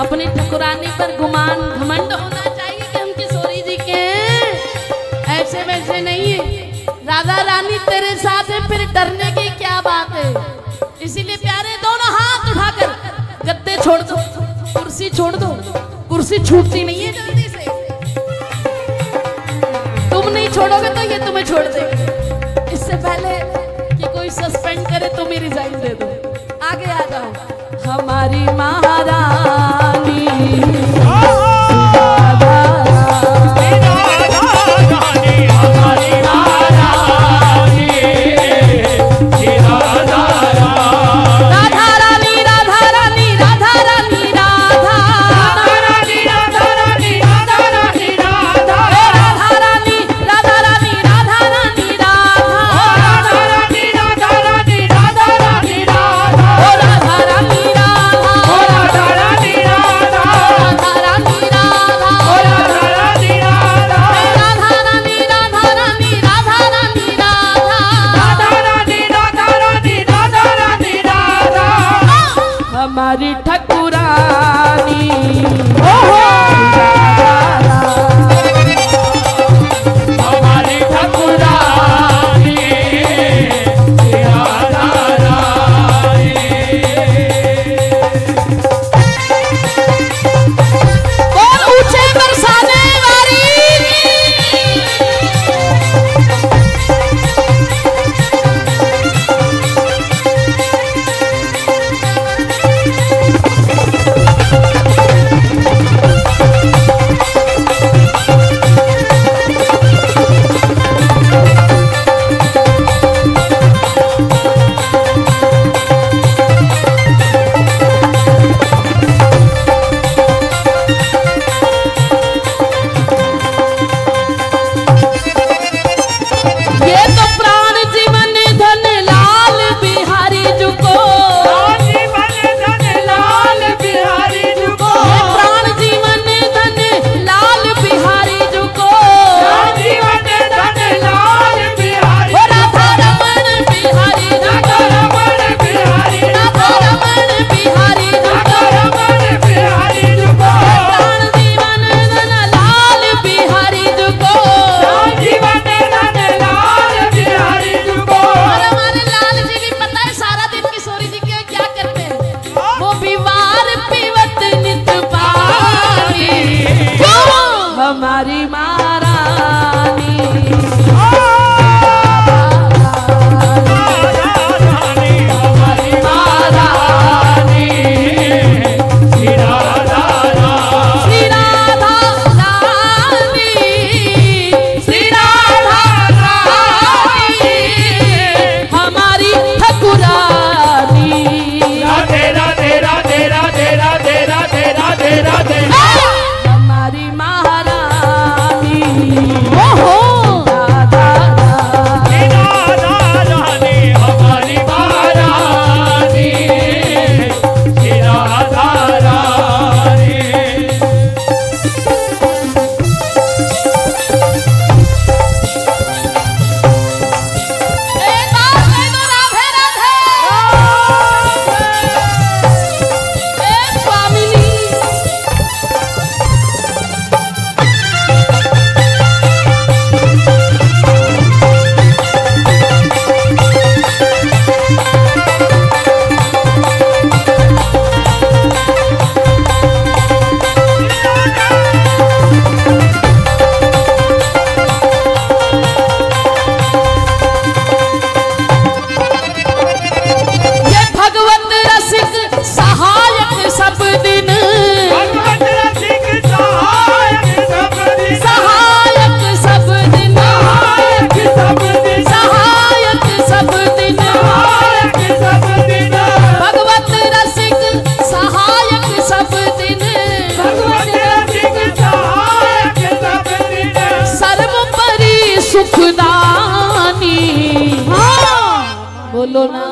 अपने ठकुरानी पर गुमान घमंड होना चाहिए कि हम किशोरी जी के हैं, ऐसे वैसे नहीं है। राधा रानी तेरे साथ है, फिर डरने की क्या बात है। इसीलिए प्यारे दोनों हाथ उठाकर गद्दे छोड़ दो, कुर्सी छोड़ दो, कुर्सी छूटती नहीं है जल्दी से। तुम नहीं छोड़ोगे तो ये तुम्हें छोड़ देंगे। इससे पहले कि कोई सस्पेंड करे तो मेरी रिजाइन दे दो। आगे आ जाओ हमारी महारानी। हमारी ठकुरानी हमारी ठकुरानी राधा रानी। बोल ऊंचे बरसाने वाली हमारी महारानी। बोलो ना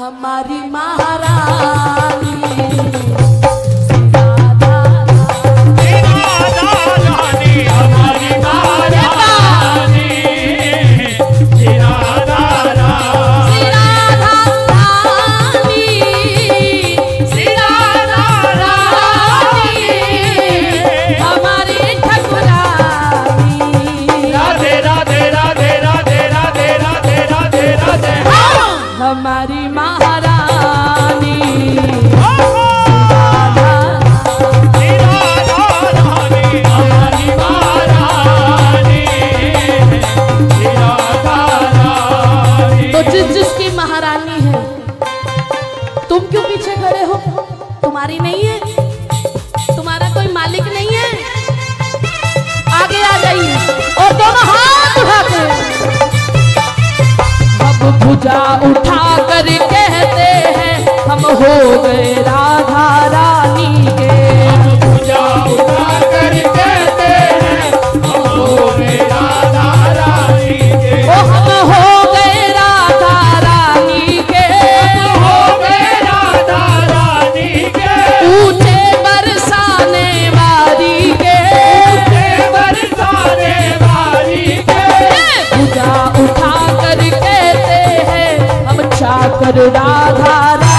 हमारी महारानी। तुम्हारी नहीं है, तुम्हारा कोई मालिक नहीं है। आगे आ जाइए और दोनों हाथ उठाकर अब भुजा उठा कर कहते हैं हम हो गए राधा रानी के। भुजा उठा कर कहते हैं हम हो गए राधा रानी के। ओ हम हो गए राधा रानी के, हो गए राधा रानी के। ऊंचे बरसाने वाली के, ऊंचे बरसाने वाली के। भुजा उठा कर कहते हैं हम चाकर राधा।